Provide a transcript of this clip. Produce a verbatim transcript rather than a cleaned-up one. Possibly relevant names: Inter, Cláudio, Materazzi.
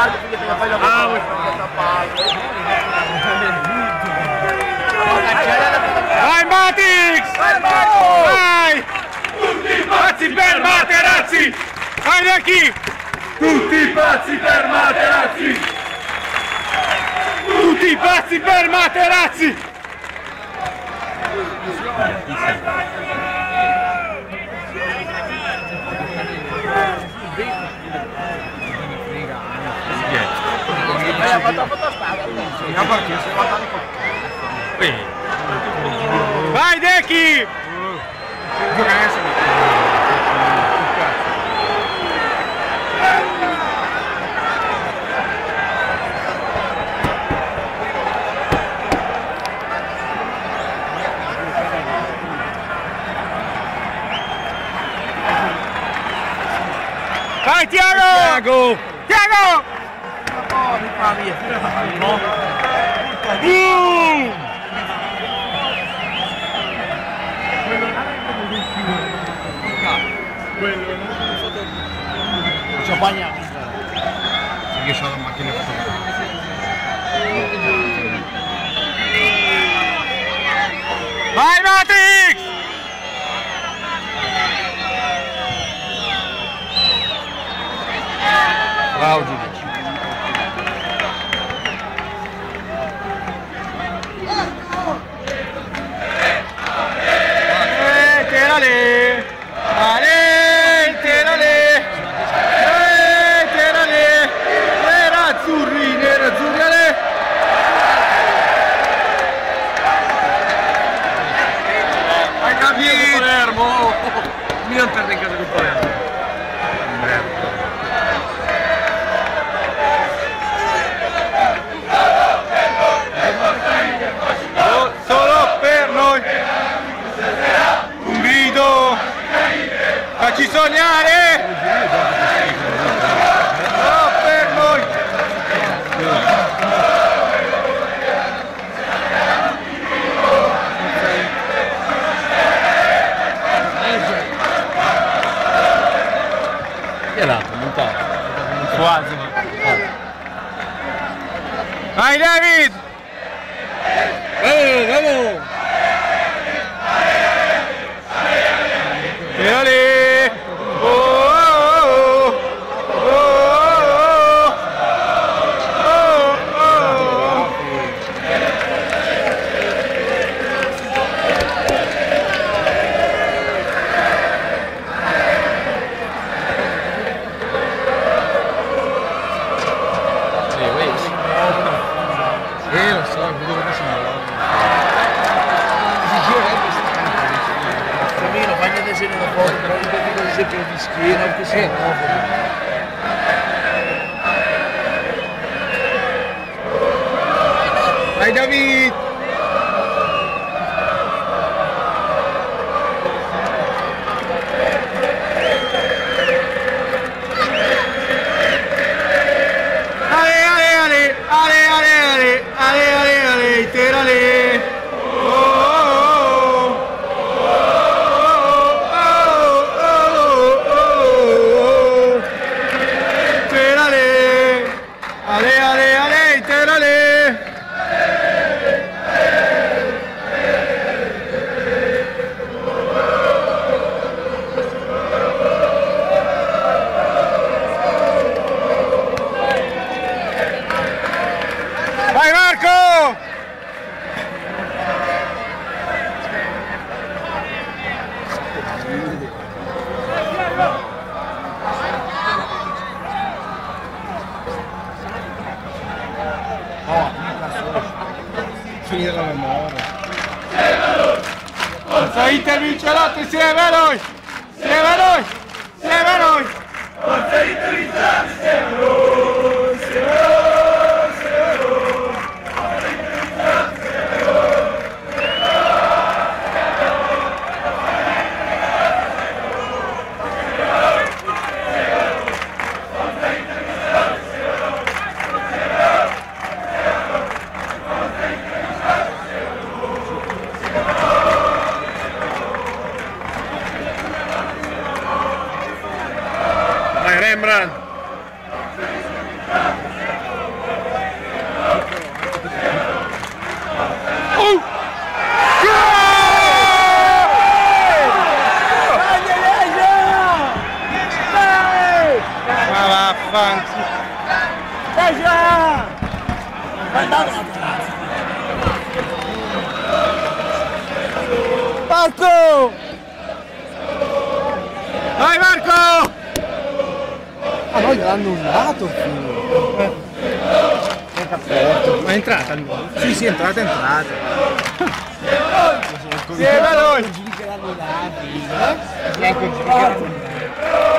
parte perché te la fai la palla. Vai Matix! Vai Marco! Vai! Tutti pazzi per Materazzi! Vai da chi? Tutti pazzi per Materazzi! Tutti pazzi per Materazzi! Hai fatto la spada, la partita si è fatta di colpo. Vai Dechi! Vai Thiago! Thiago! Ah, via, tira la palla. Boom! Quello non so dove. Ci ho bagnato. Perché c'ho la macchina fotografica. Vai Matrix! Cláudio. Non perde in casa con Palermo. Oh, solo per noi un grido, facci sognare, solo per noi. Quasi, ma... Vai David! Vamo, vamo! E ali! Oh oh oh! Oh oh oh! Oh oh! Di schiena o che si muove. Vai David! Ale ale ale ale ale ale ale ale ale terale! Finire la memoria. Forza Inter vince l'altro insieme a noi! Insieme a noi! Insieme a noi! Forza Inter vince l'altro insieme a noi! Insieme a noi! Insieme a noi! Forza Inter vince l'altro insieme a noi! Rembrandt avanti. Marco! Vai Marco! Ah no, gliel'hanno annullato il figlio. Eh. Ma è entrata allora? Sì, sì, è entrata, è entrata. Sì, è veloce! Sì,